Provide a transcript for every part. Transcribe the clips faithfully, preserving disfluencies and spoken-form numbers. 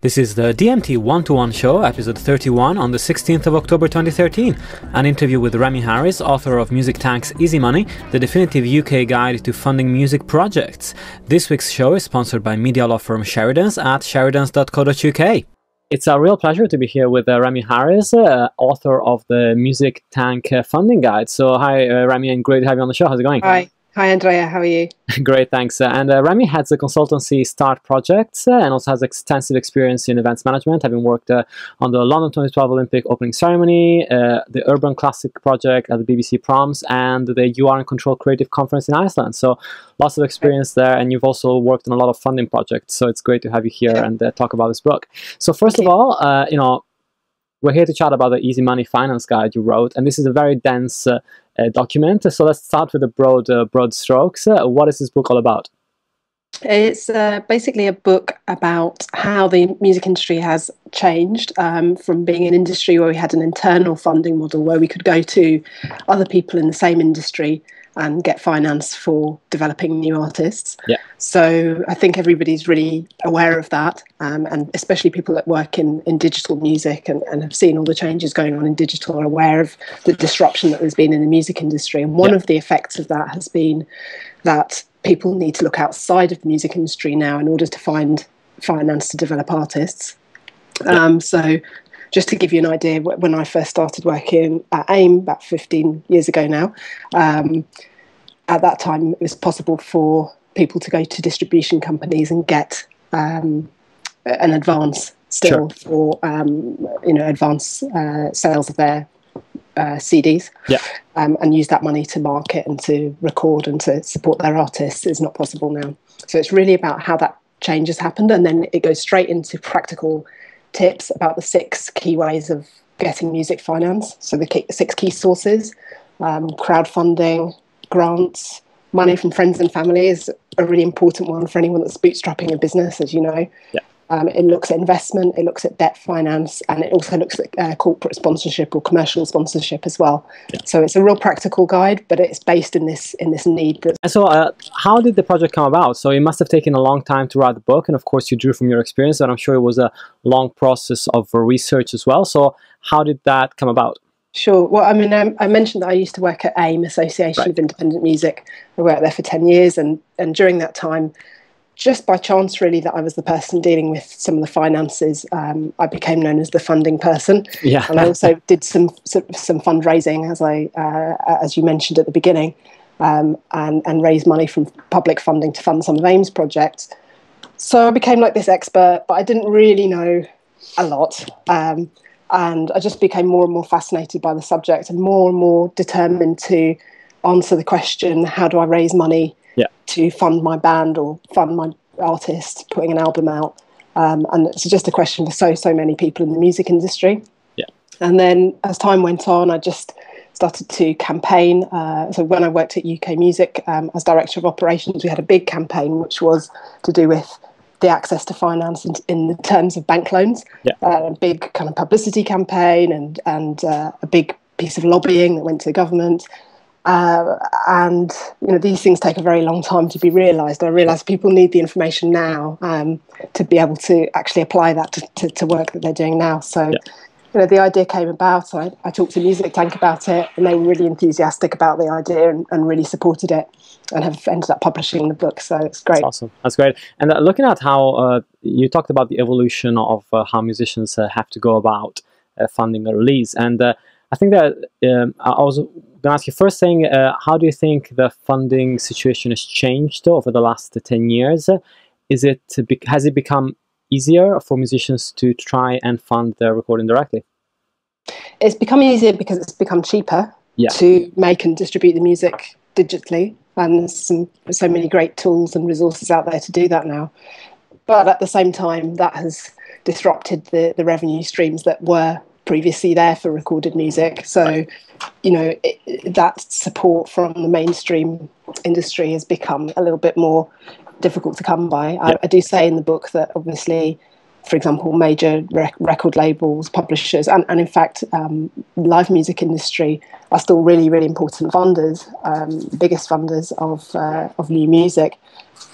This is the D M T one to one show, episode thirty-one, on the sixteenth of October twenty thirteen. An interview with Remi Harris, author of Music Tank's Easy Money, the definitive U K guide to funding music projects. This week's show is sponsored by media law firm Sheridans at sheridans dot co dot U K. It's a real pleasure to be here with uh, Remi Harris, uh, author of the Music Tank uh, funding guide. So hi, uh, Remi, and great to have you on the show. How's it going? Hi. Hi, Andrea. How are you? Great, thanks. Uh, and uh, Remi heads the consultancy Start Projects uh, and also has extensive experience in events management, having worked uh, on the London twenty twelve Olympic opening ceremony, uh, the Urban Classic Project at the B B C Proms, and the You Are in Control Creative Conference in Iceland. So lots of experience there, and you've also worked on a lot of funding projects. So it's great to have you here and uh, talk about this book. So first of all, uh, you know, we're here to chat about the Easy Money Finance Guide you wrote, and this is a very dense Uh, Uh, document. So let's start with the broad, uh, broad strokes. Uh, what is this book all about? It's uh, basically a book about how the music industry has changed um, from being an industry where we had an internal funding model where we could go to other people in the same industry and get finance for developing new artists. Yeah. So I think everybody's really aware of that, um, and especially people that work in, in digital music and, and have seen all the changes going on in digital are aware of the disruption that there's been in the music industry. And one yeah. of the effects of that has been that people need to look outside of the music industry now in order to find finance to develop artists. Yeah. Um, so just to give you an idea, when I first started working at AIM about fifteen years ago now, um, at that time it was possible for people to go to distribution companies and get um, an advance still sure. for um, you know, advance uh, sales of their uh, C Ds, yeah. um, and use that money to market and to record and to support their artists. It's not possible now. So it's really about how that change has happened, and then it goes straight into practical tips about the six key ways of getting music finance. So the key, six key sources: um, crowdfunding, grants, money from friends and family is a really important one for anyone that's bootstrapping a business, as you know. Yeah. Um, it looks at investment, it looks at debt finance, and it also looks at uh, corporate sponsorship or commercial sponsorship as well. Yeah. So it's a real practical guide, but it's based in this in this need. And so uh, how did the project come about? So it must have taken a long time to write the book, and of course you drew from your experience, and I'm sure it was a long process of research as well. So how did that come about? Sure. Well, I mean, I, I mentioned that I used to work at AIM, Association right. of Independent Music. I worked there for ten years, and, and during that time, just by chance, really, that I was the person dealing with some of the finances. Um, I became known as the funding person, yeah. and I also did some some fundraising, as I uh, as you mentioned at the beginning, um, and and raised money from public funding to fund some of AIM's projects. So I became like this expert, but I didn't really know a lot, um, and I just became more and more fascinated by the subject, and more and more determined to answer the question: how do I raise money? Yeah. to fund my band or fund my artist putting an album out, um, and it's just a question for so so many people in the music industry. Yeah. And then as time went on, I just started to campaign. Uh, so when I worked at U K Music um, as director of operations, we had a big campaign which was to do with the access to finance in, in the terms of bank loans. Yeah. Uh, a big kind of publicity campaign and and uh, a big piece of lobbying that went to the government. Uh, and, you know, these things take a very long time to be realised. I realise people need the information now um, to be able to actually apply that to, to, to work that they're doing now. So, yeah. you know, the idea came about. I, I talked to Music Tank about it, and they were really enthusiastic about the idea and, and really supported it, and have ended up publishing the book. So it's great. That's awesome. That's great. And uh, looking at how uh, you talked about the evolution of uh, how musicians uh, have to go about uh, funding a release, and uh, I think that um, I was going to ask you first thing, uh, how do you think the funding situation has changed over the last ten years? Is it, has it become easier for musicians to try and fund their recording directly? It's become easier because it's become cheaper yeah. to make and distribute the music digitally. And there's some, so many great tools and resources out there to do that now. But at the same time, that has disrupted the, the revenue streams that were previously there for recorded music. So, you know, it, that support from the mainstream industry has become a little bit more difficult to come by. I, I do say in the book that obviously, for example, major rec record labels, publishers, and, and in fact, um, live music industry are still really, really important funders, um, biggest funders of, uh, of new music.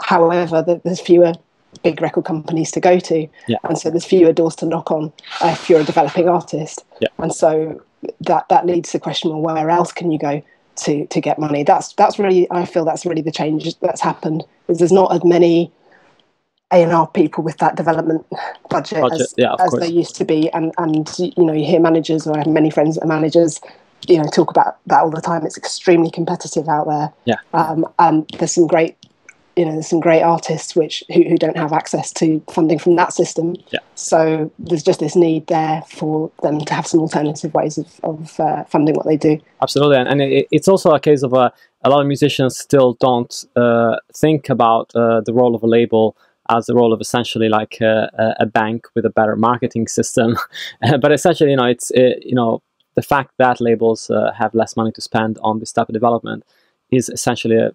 However, there's fewer big record companies to go to. Yeah. And so there's fewer doors to knock on if you're a developing artist. Yeah. And so that, that leads to the question, well, where else can you go to, to get money? That's, that's really, I feel that's really the change that's happened, is there's not as many A and R people with that development budget, budget as, yeah, as there used to be. And, and, you know, you hear managers, or I have many friends that are managers, you know, talk about that all the time. It's extremely competitive out there. Yeah. Um, and there's some great, you know, there's some great artists which who, who don't have access to funding from that system. Yeah. So there's just this need there for them to have some alternative ways of, of uh, funding what they do. Absolutely. And, and it, it's also a case of uh, a lot of musicians still don't uh, think about uh, the role of a label as the role of essentially like a, a bank with a better marketing system. But essentially, you know, it's, it, you know, the fact that labels uh, have less money to spend on this type of development is essentially a,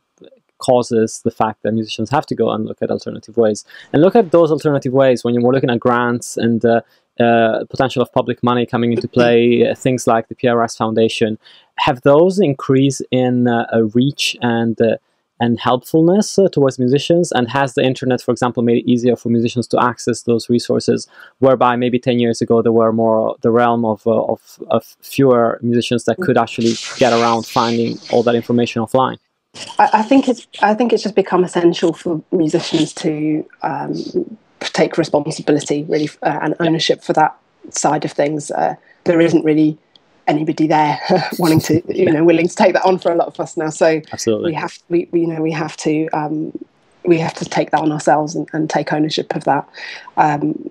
causes the fact that musicians have to go and look at alternative ways. And look at those alternative ways when you're looking at grants and uh, uh, potential of public money coming into play, uh, things like the P R S Foundation. Have those increased in uh, reach and uh, and helpfulness uh, towards musicians? And has the internet, for example, made it easier for musicians to access those resources, whereby maybe ten years ago there were more the realm of, uh, of, of fewer musicians that could actually get around finding all that information offline? I, I think it's I think it's just become essential for musicians to um, take responsibility, really, uh, and ownership for that side of things. Uh, there isn't really anybody there wanting to, you yeah. know, willing to take that on for a lot of us now. So Absolutely. we have, we, we you know, we have to, um, we have to take that on ourselves and, and take ownership of that. Um,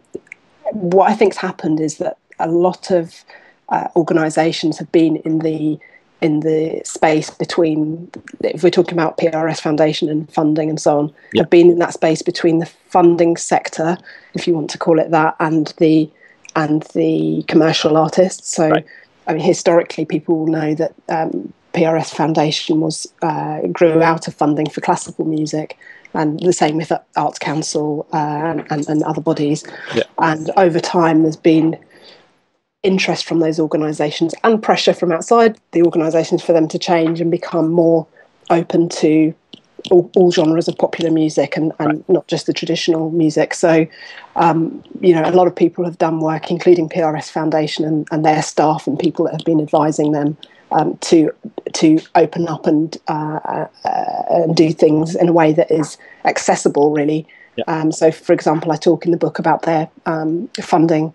what I think's happened is that a lot of uh, organisations have been in the in the space between, if we're talking about P R S Foundation and funding and so on, yeah. have been in that space between the funding sector, if you want to call it that, and the and the commercial artists. So, right. I mean, historically, people know that um, P R S Foundation was uh, grew out of funding for classical music, and the same with Arts Council uh, and, and, and other bodies. Yeah. And over time, there's been interest from those organisations and pressure from outside the organisations for them to change and become more open to all, all genres of popular music and, and right. not just the traditional music. So, um, you know, a lot of people have done work, including P R S Foundation and, and their staff and people that have been advising them um, to to open up and, uh, uh, and do things in a way that is accessible, really. Yeah. Um, so, for example, I talk in the book about their um, funding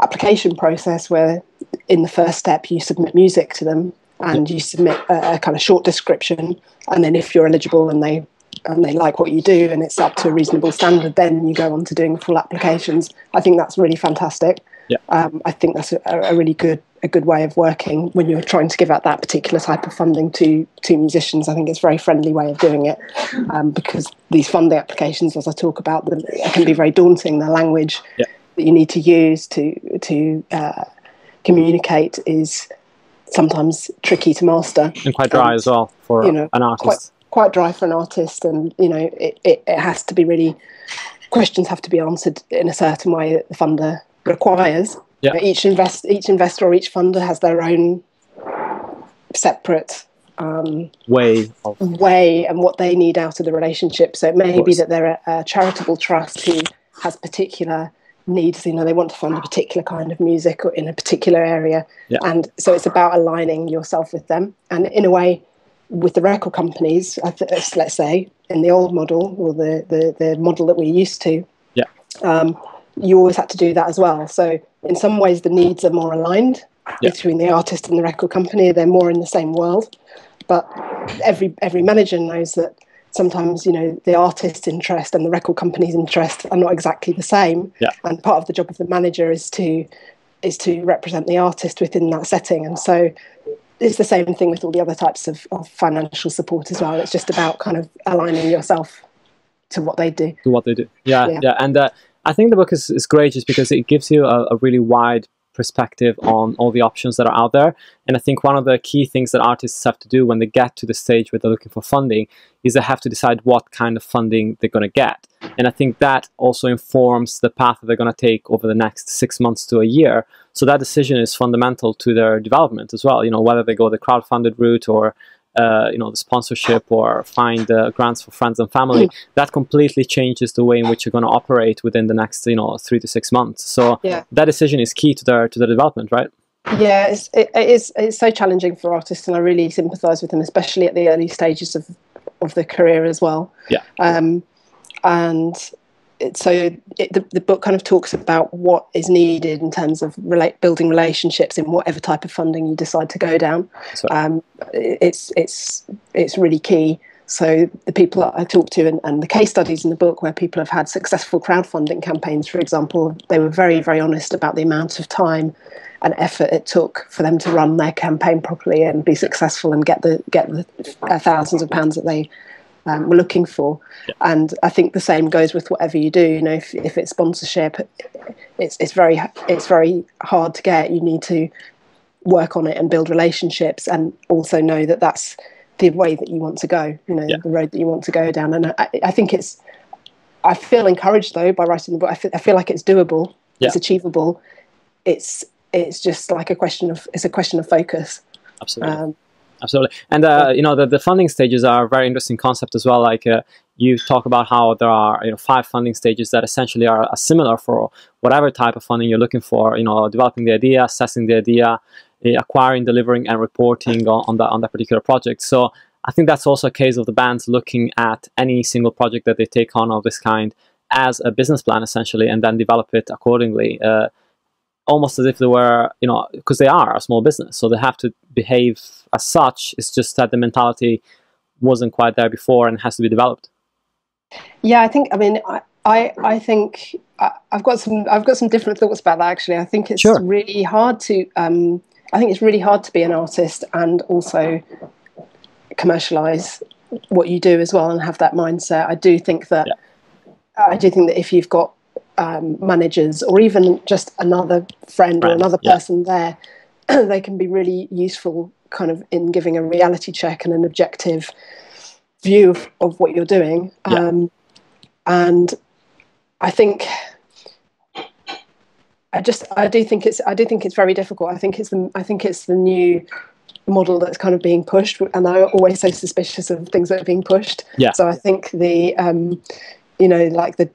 application process, where in the first step you submit music to them and you submit a, a kind of short description, and then if you're eligible and they and they like what you do and it's up to a reasonable standard, then you go on to doing full applications. I think that's really fantastic. Yeah. Um, I think that's a, a really good a good way of working when you're trying to give out that particular type of funding to to musicians. I think it's a very friendly way of doing it, um, because these funding applications, as I talk about them, it can be very daunting. The language. Yeah. That you need to use to to uh, communicate is sometimes tricky to master, and quite dry um, as well for you know, an artist. Quite, quite dry for an artist, and you know it, it, it has to be really questions have to be answered in a certain way that the funder requires. Yeah. You know, each invest each investor or each funder has their own separate um, way of way and what they need out of the relationship. So it may be that they're a, a charitable trust who has particular needs, you know, they want to fund a particular kind of music or in a particular area. Yeah. And so it's about aligning yourself with them. And in a way, with the record companies, let's say, in the old model or the, the, the model that we're used to, yeah. um, you always had to do that as well. So in some ways, the needs are more aligned yeah. between the artist and the record company. They're more in the same world. But every every manager knows that sometimes, you know, the artist's interest and the record company's interest are not exactly the same. Yeah. And part of the job of the manager is to is to represent the artist within that setting. And so it's the same thing with all the other types of, of financial support as well. It's just about kind of aligning yourself to what they do. To what they do. Yeah, yeah. yeah. And uh, I think the book is, is great just because it gives you a, a really wide perspective on all the options that are out there. And I think one of the key things that artists have to do when they get to the stage where they're looking for funding is they have to decide what kind of funding they're going to get. And I think that also informs the path that they're going to take over the next six months to a year. So that decision is fundamental to their development as well. You know, whether they go the crowdfunded route or uh, you know, the sponsorship or find uh, grants for friends and family, that completely changes the way in which you're going to operate within the next, you know, three to six months. So yeah. that decision is key to their to the development, right? Yeah, it's, it, it's, it's so challenging for artists, and I really sympathise with them, especially at the early stages of, of their career as well. Yeah. Um, and it, so it, the, the book kind of talks about what is needed in terms of relate, building relationships in whatever type of funding you decide to go down. Um, it, it's, it's, it's really key. So the people that I talked to and, and the case studies in the book where people have had successful crowdfunding campaigns, for example, they were very, very honest about the amount of time and effort it took for them to run their campaign properly and be successful and get the get the uh, thousands of pounds that they um, were looking for. Yeah. And I think the same goes with whatever you do. You know, if, if it's sponsorship, it's it's very it's very hard to get. You need to work on it and build relationships, and also know that that's the way that you want to go, you know, yeah. the road that you want to go down. And I, I think it's, I feel encouraged though by writing the book. I feel, I feel like it's doable, yeah. it's achievable. It's, it's just like a question of, it's a question of focus. Absolutely. Um, Absolutely. And, uh, you know, the, the funding stages are a very interesting concept as well. Like uh, you talk about how there are, you know, five funding stages that essentially are, are similar for whatever type of funding you're looking for, you know, developing the idea, assessing the idea, acquiring, delivering, and reporting on, on that on that particular project. So I think that's also a case of the bands looking at any single project that they take on of this kind as a business plan, essentially, and then develop it accordingly, uh, almost as if they were, you know, because they are a small business, so they have to behave as such. It's just that the mentality wasn't quite there before and has to be developed. Yeah, I think, I mean, I, I, I think I, I've got some, I've got some different thoughts about that, actually. I think it's sure. really hard to... Um, I think it's really hard to be an artist and also commercialise what you do as well and have that mindset. I do think that yeah. I do think that if you've got um, managers or even just another friend right. or another person yeah. there, they can be really useful kind of in giving a reality check and an objective view of, of what you're doing. Yeah. Um, and I think... I just, I do think it's, I do think it's very difficult. I think it's, the, I think it's the new model that's kind of being pushed, and I'm always so suspicious of things that are being pushed. Yeah. So I think the, um, you know, like the,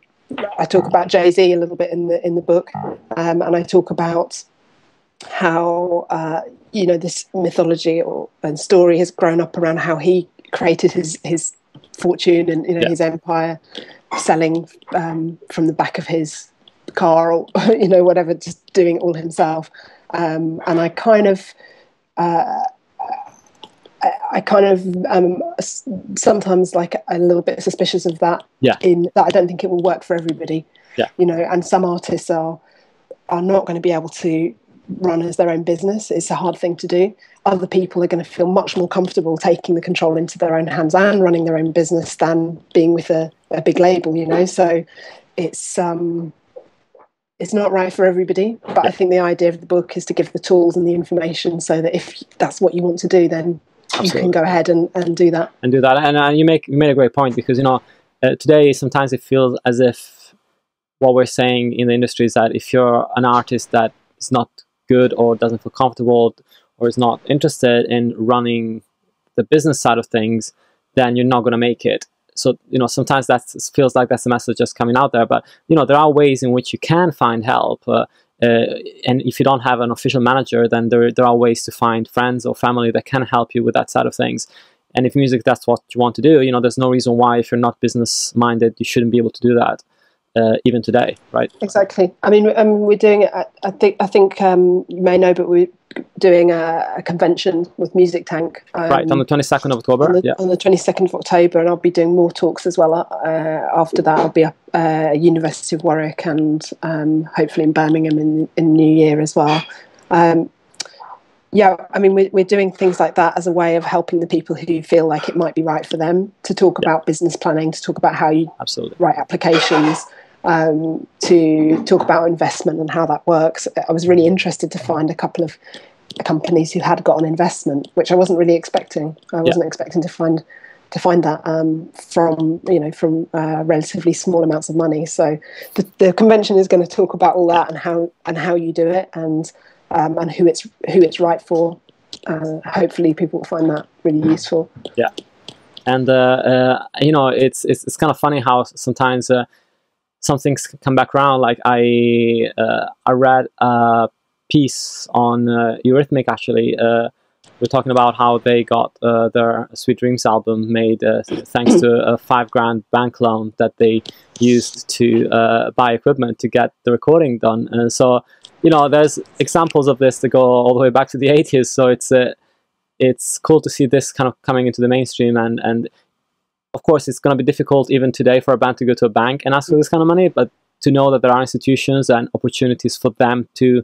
I talk about Jay-Z a little bit in the in the book, um, and I talk about how uh, you know, this mythology or and story has grown up around how he created his his fortune and, you know, yeah. his empire, selling um, from the back of his car or, you know, whatever, just doing it all himself. Um, and I kind of, uh, I, I kind of um, sometimes like a little bit suspicious of that. Yeah. In that, I don't think it will work for everybody. Yeah. You know, and some artists are are not going to be able to run as their own business. It's a hard thing to do. Other people are going to feel much more comfortable taking the control into their own hands and running their own business than being with a, a big label. You know, so it's. Um, It's not right for everybody, but I think the idea of the book is to give the tools and the information so that if that's what you want to do, then Absolutely. You can go ahead and, and do that. And do that. And uh, you make you made a great point, because, you know, uh, today sometimes it feels as if what we're saying in the industry is that if you're an artist that is not good or doesn't feel comfortable or is not interested in running the business side of things, then you're not going to make it. So, you know, sometimes that feels like that's the message just coming out there. But, you know, there are ways in which you can find help. Uh, uh, and if you don't have an official manager, then there, there are ways to find friends or family that can help you with that side of things. And if music, that's what you want to do, you know, there's no reason why, if you're not business minded, you shouldn't be able to do that. Uh, even today, right? Exactly. I mean, um, we're doing it. I think. I think um, you may know, but we're doing a, a convention with Music Tank. Um, right on the twenty second of October. On the, yeah. on the twenty second of October, and I'll be doing more talks as well. Uh, after that, I'll be up uh, University of Warwick and um, hopefully in Birmingham in in New Year as well. Um, yeah, I mean, we're we're doing things like that as a way of helping the people who feel like it might be right for them to talk yeah. about business planning, to talk about how you Absolutely. Write applications. Um, to talk about investment and how that works. I was really interested to find a couple of companies who had got an investment, which I wasn't really expecting. I wasn't yeah. expecting to find to find that um, from, you know, from uh, relatively small amounts of money. So the, the convention is going to talk about all that and how and how you do it and um, and who it's who it's right for. uh, hopefully people will find that really useful. Yeah, and uh, uh, you know, it's, it's it's kind of funny how sometimes uh, some things come back around. Like I uh, I read a piece on uh, Eurythmics actually. Uh, we're talking about how they got uh, their Sweet Dreams album made uh, thanks to a five grand bank loan that they used to uh, buy equipment to get the recording done. And so, you know, there's examples of this that go all the way back to the eighties. So it's uh, it's cool to see this kind of coming into the mainstream. And, and of course, it's going to be difficult even today for a band to go to a bank and ask for this kind of money, but to know that there are institutions and opportunities for them to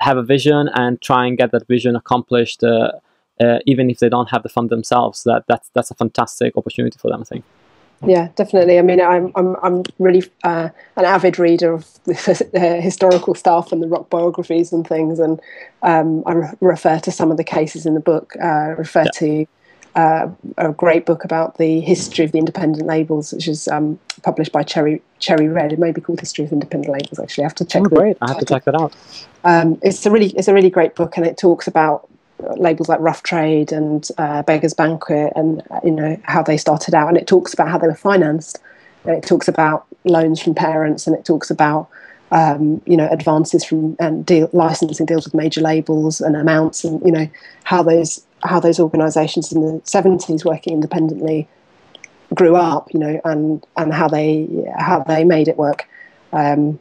have a vision and try and get that vision accomplished, uh, uh, even if they don't have the fund themselves. That that's that's a fantastic opportunity for them, I think. Yeah, definitely. I mean, I'm I'm I'm really uh, an avid reader of the uh, historical stuff and the rock biographies and things, and um, I re refer to some of the cases in the book. Uh, refer yeah. to uh, a great book about the history of the independent labels, which is um, published by Cherry Cherry Red. It may be called History of Independent Labels. Actually, I have to check. Oh, great! I have to check that out. Um, it's a really it's a really great book, and it talks about labels like Rough Trade and uh, Beggar's Banquet, and uh, you know, how they started out, and it talks about how they were financed, and it talks about loans from parents, and it talks about um, you know, advances from and deal, licensing deals with major labels and amounts, and you know, how those how those organisations in the seventies working independently grew up, you know, and and how they how they made it work. Um,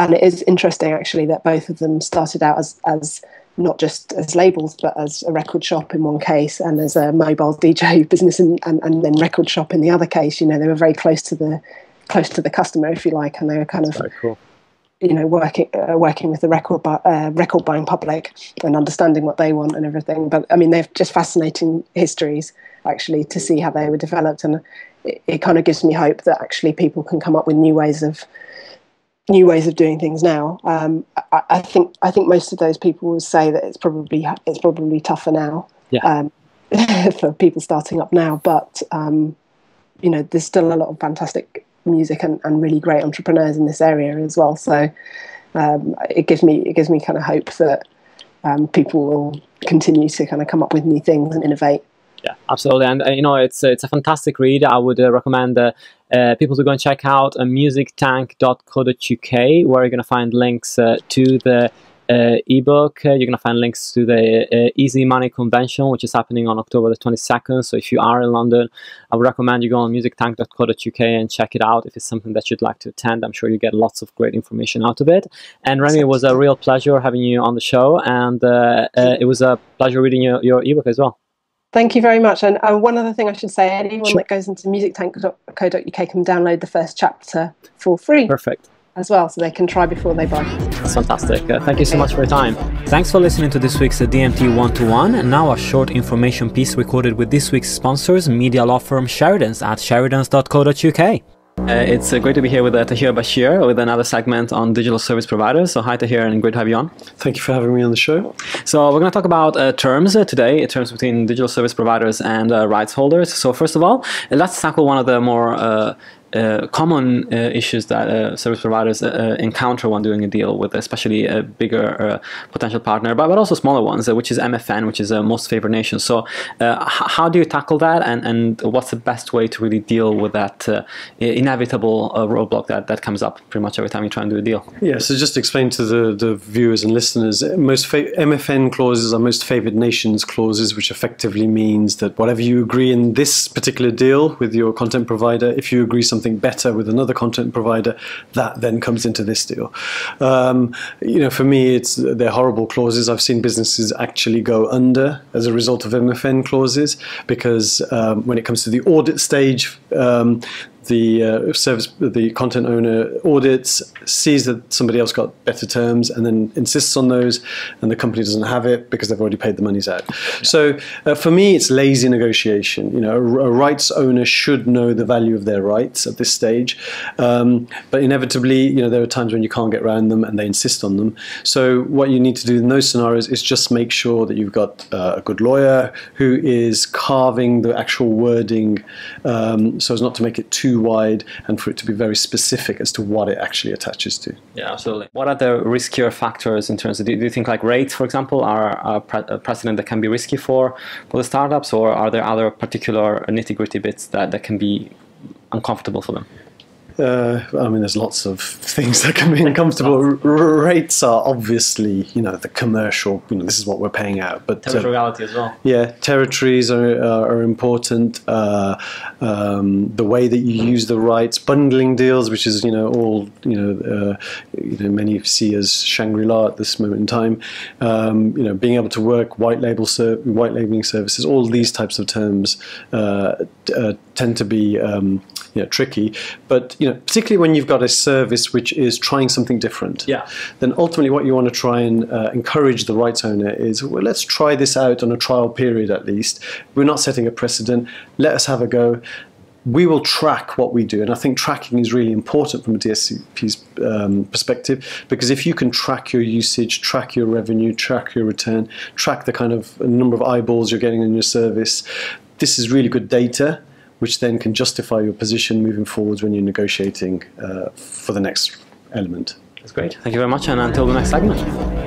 And it is interesting, actually, that both of them started out as, as not just as labels, but as a record shop in one case, and as a mobile D J business, and, and, and then record shop in the other case. You know, they were very close to the close to the customer, if you like, and they were kind That's of, cool. you know, working uh, working with the record uh, record buying public and understanding what they want and everything. But I mean, they've just fascinating histories, actually, to see how they were developed, and it, it kind of gives me hope that actually people can come up with new ways of. New ways of doing things now. Um, I, I think I think most of those people would say that it's probably it's probably tougher now yeah. um, for people starting up now. But um, you know, there's still a lot of fantastic music and, and really great entrepreneurs in this area as well. So um, it gives me it gives me kind of hope that um, people will continue to kind of come up with new things and innovate. Yeah, absolutely. And uh, you know, it's it's a fantastic read. I would uh, recommend. Uh, Uh, people to go and check out uh, music tank dot co dot U K, where you're going to find links uh, to the uh, ebook. Uh, you're going to find links to the uh, Easy Money convention, which is happening on October the twenty-second. So if you are in London, I would recommend you go on music tank dot co dot U K and check it out if it's something that you'd like to attend. I'm sure you get lots of great information out of it. And Remi, it was a real pleasure having you on the show, and uh, uh, it was a pleasure reading your, your ebook as well. Thank you very much. And uh, one other thing I should say, anyone sure. that goes into music tank dot co dot U K can download the first chapter for free. Perfect. As well, so they can try before they buy. That's fantastic. Uh, thank you so much for your time. Thanks for listening to this week's D M T one to one. And now a short information piece recorded with this week's sponsors, media law firm Sheridans at sheridans dot co dot U K. Uh, it's uh, great to be here with uh, Tahir Bashir with another segment on digital service providers. So hi Tahir, and great to have you on. Thank you for having me on the show. So we're going to talk about uh, terms uh, today, terms between digital service providers and uh, rights holders. So first of all, let's tackle one of the more uh, Uh, common uh, issues that uh, service providers uh, uh, encounter when doing a deal with especially a bigger uh, potential partner, but, but also smaller ones, uh, which is M F N, which is uh, most favored nation. So uh, how do you tackle that, and, and what's the best way to really deal with that uh, inevitable uh, roadblock that, that comes up pretty much every time you try and do a deal? Yeah, so just to explain to the, the viewers and listeners, most M F N clauses are most favored nations clauses, which effectively means that whatever you agree in this particular deal with your content provider, if you agree something something better with another content provider, that then comes into this deal. Um, you know, for me, it's they're horrible clauses. I've seen businesses actually go under as a result of M F N clauses, because um, when it comes to the audit stage, um, the uh, service, the content owner audits, sees that somebody else got better terms, and then insists on those, and the company doesn't have it because they've already paid the monies out. Yeah. So uh, for me, it's lazy negotiation. You know, a, a rights owner should know the value of their rights at this stage, um, but inevitably, you know, there are times when you can't get around them, and they insist on them. So what you need to do in those scenarios is just make sure that you've got uh, a good lawyer who is carving the actual wording, um, so as not to make it too too wide and for it to be very specific as to what it actually attaches to. Yeah, absolutely. What are the riskier factors in terms of, do you think like rates, for example, are a precedent that can be risky for, for the startups, or are there other particular nitty-gritty bits that, that can be uncomfortable for them? Uh, I mean, there's lots of things that can be uncomfortable. Rates are obviously, you know, the commercial, you know, this is what we're paying out. But territoriality uh, as well. Yeah, territories are, are, are important. Uh, um, the way that you use the rights, bundling deals, which is, you know, all, you know, uh, you know, many see as Shangri-La at this moment in time. Um, you know, being able to work white label, ser white labeling services, all these types of terms uh, uh, tend to be, um, you know, tricky. But, you know, particularly when you've got a service which is trying something different, yeah. then ultimately what you want to try and uh, encourage the rights owner is, well, let's try this out on a trial period at least. We're not setting a precedent. Let us have a go. We will track what we do, and I think tracking is really important from a D S C's um, perspective, because if you can track your usage, track your revenue, track your return, track the kind of number of eyeballs you're getting in your service, this is really good data, which then can justify your position moving forwards when you're negotiating uh, for the next element. That's great. Thank you very much, and until the next segment.